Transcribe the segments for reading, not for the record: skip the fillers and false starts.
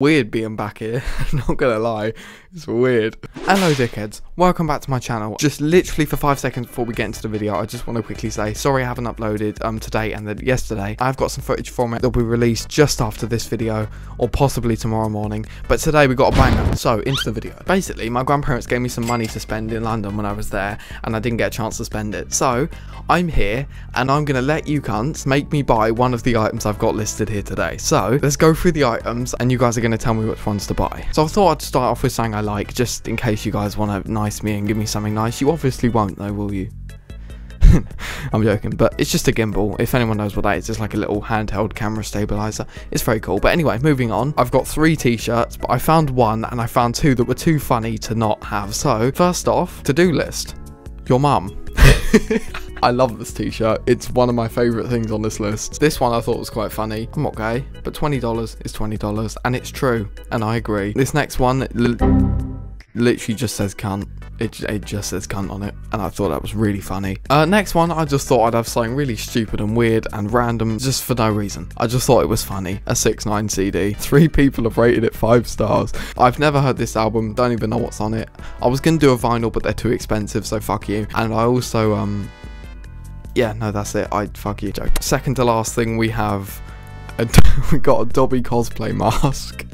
Weird being back here, not gonna lie, it's weird. Hello dickheads, welcome back to my channel. Just literally for 5 seconds before we get into the video, I just want to quickly say, sorry I haven't uploaded today and then yesterday. I've got some footage from it that'll be released just after this video, or possibly tomorrow morning, but today we got a banger, so into the video. Basically, my grandparents gave me some money to spend in London when I was there, and I didn't get a chance to spend it. So, I'm here, and I'm gonna let you cunts make me buy one of the items I've got listed here today. So, let's go through the items, and you guys are gonna tell me which ones to buy. So I thought I'd start off with something I like, just in case you guys want to nice me and give me something nice. You obviously won't though, will you? I'm joking, but it's just a gimbal. If anyone knows what that is, it's like a little handheld camera stabilizer. It's very cool. But anyway, moving on. I've got 3 t-shirts, but I found one and I found 2 that were too funny to not have. So first off, to-do list. Your mum. I love this t-shirt. It's one of my favourite things on this list. This one I thought was quite funny. I'm not gay, but $20 is $20, and it's true, and I agree. This next one literally just says cunt. It just says cunt on it, and I thought that was really funny. Next one, I just thought I'd have something really stupid and weird and random, just for no reason. I just thought it was funny. A 6ix9ine CD. 3 people have rated it 5 stars. I've never heard this album, don't even know what's on it. I was going to do a vinyl, but they're too expensive, so fuck you. And I also, yeah, no, that's it. I fuck you, joke. Second to last thing we have, we got a Dobby cosplay mask.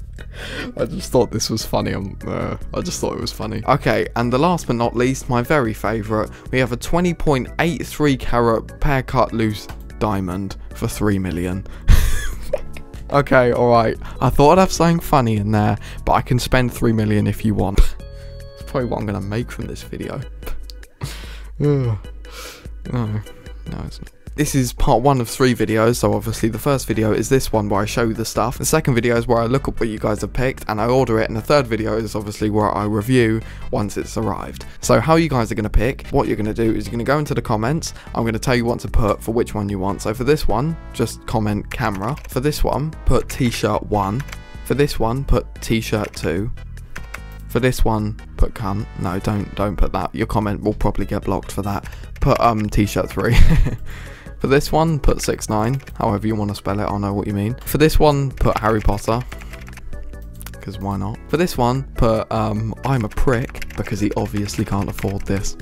I just thought this was funny. I just thought it was funny. Okay, and the last but not least, my very favourite, we have a 20.83 carat pear cut loose diamond for 3 million. Okay, alright. I thought I'd have something funny in there, but I can spend 3 million if you want. That's probably what I'm going to make from this video. No, it's not. This is part 1 of 3 videos, so obviously the first video is this one where I show you the stuff, the second video is where I look up what you guys have picked and I order it, and the third video is obviously where I review once it's arrived. So how you guys are going to pick, what you're going to do is you're going to go into the comments, I'm going to tell you what to put for which one you want. So for this one, just comment camera. For this one, put t-shirt 1. For this one, put t-shirt 2. For this one, put cunt. No, don't put that. Your comment will probably get blocked for that. Put t-shirt 3. For this one, put 6ix9ine, however you want to spell it, I'll know what you mean. For this one, put Harry Potter, because why not? For this one, put I'm a prick, because he obviously can't afford this.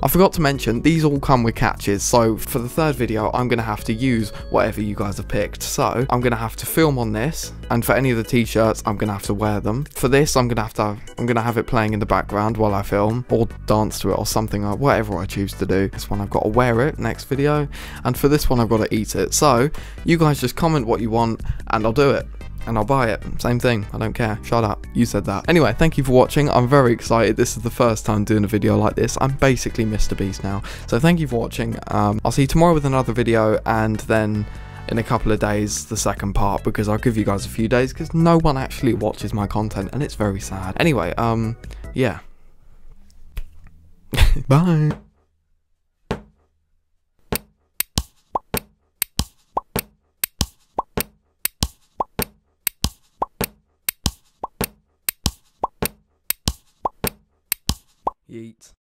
I forgot to mention, these all come with catches, so for the third video, I'm going to have to use whatever you guys have picked. So, I'm going to have to film on this, and for any of the t-shirts, I'm going to have to wear them. For this, I'm going to have it playing in the background while I film, or dance to it, or something, or whatever I choose to do. This one, I've got to wear it next video, and for this one, I've got to eat it. So, you guys just comment what you want, and I'll do it. And I'll buy it. Same thing. I don't care. Shut up. You said that. Anyway, thank you for watching. I'm very excited. This is the first time doing a video like this. I'm basically Mr. Beast now. So thank you for watching. I'll see you tomorrow with another video, and then in a couple of days, the second part, because I'll give you guys a few days because no one actually watches my content, and it's very sad. Anyway, yeah. Bye. Yeet.